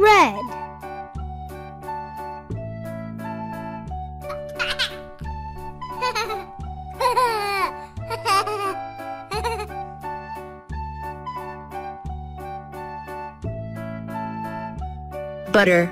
Red. Butter.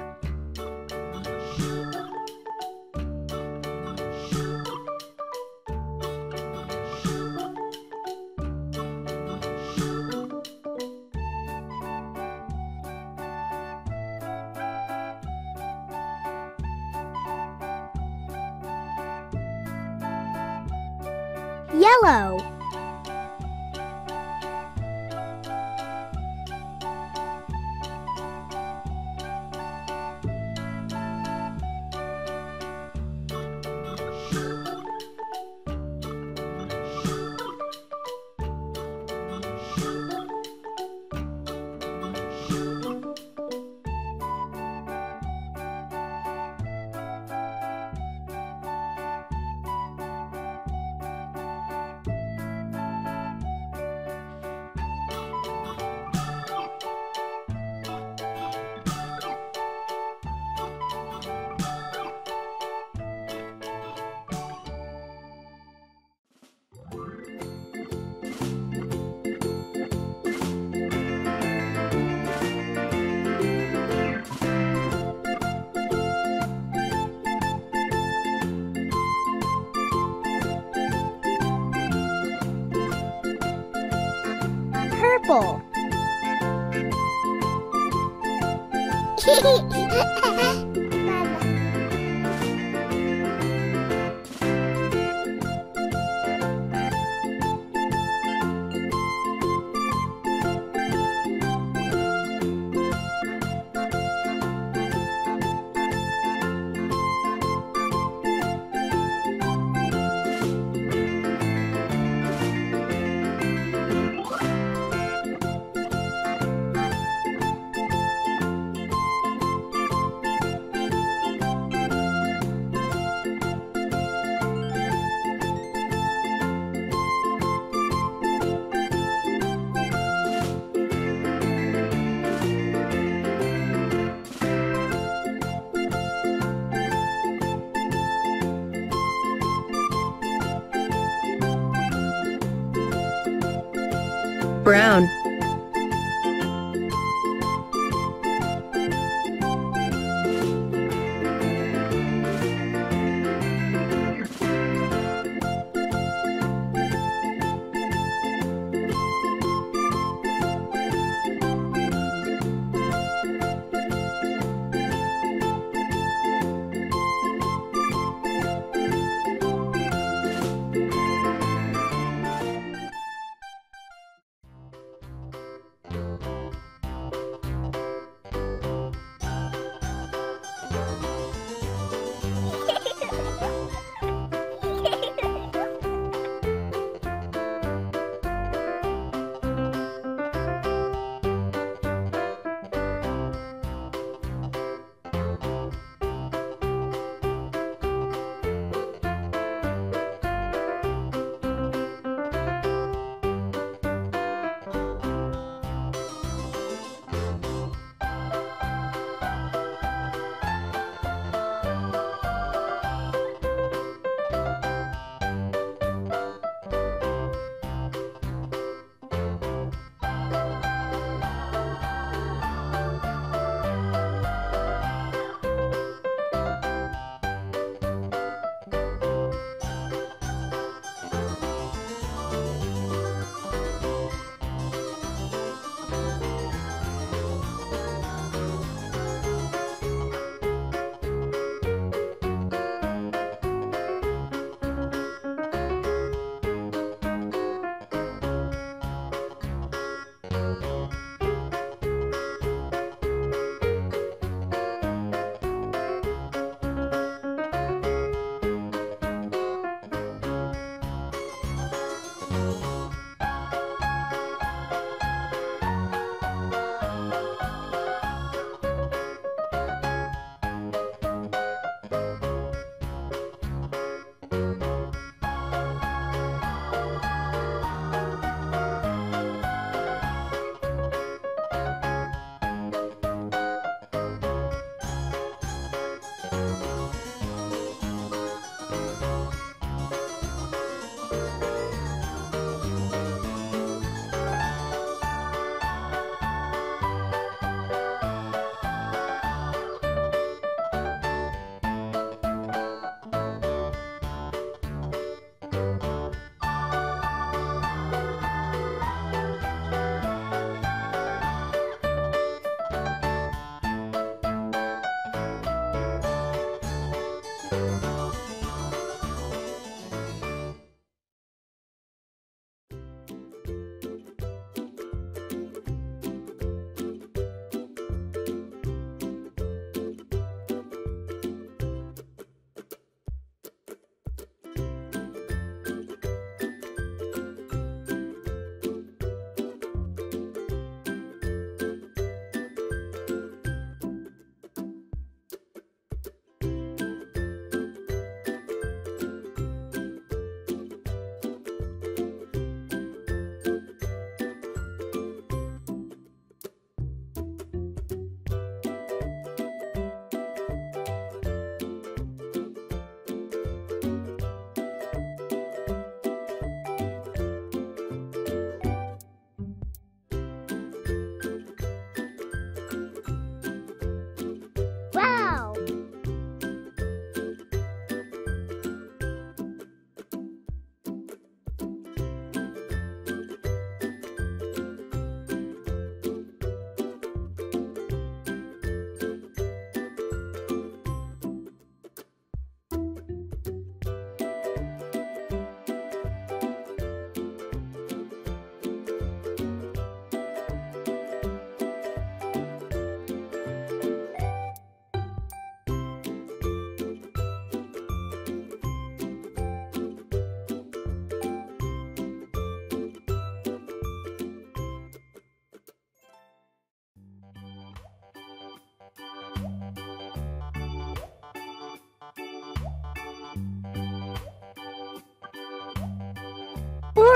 Yellow. Purple. Brown.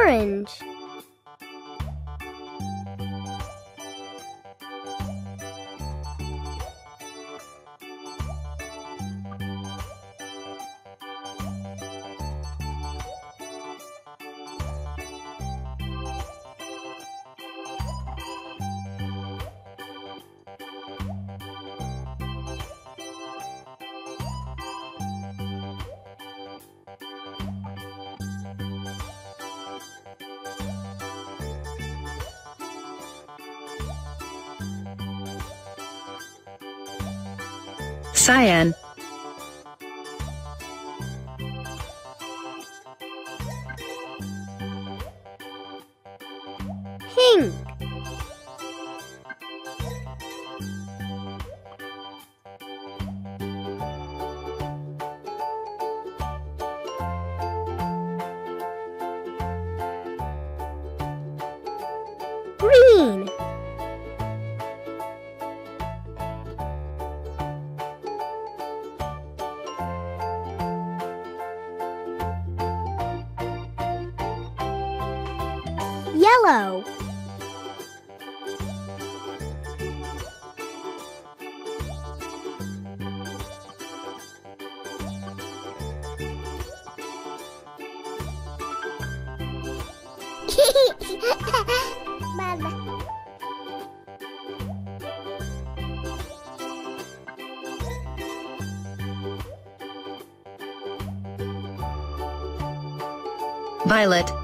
orange. Cyan. Pink. Green. Yellow. Mama. Violet.